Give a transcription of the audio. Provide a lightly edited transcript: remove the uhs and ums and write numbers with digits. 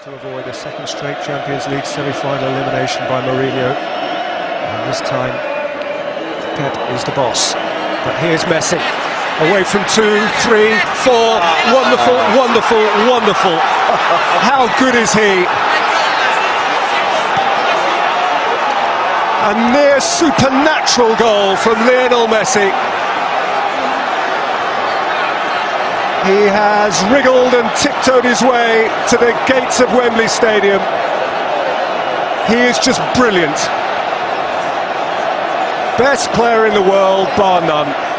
to avoid a second straight Champions League semi-final elimination by Mourinho. And this time, Pep is the boss. But here's Messi. Away from 2, 3, 4. Wonderful, wonderful, wonderful. How good is he? A near supernatural goal from Lionel Messi. He has wriggled and tiptoed his way to the gates of Wembley Stadium. He is just brilliant. Best player in the world, bar none.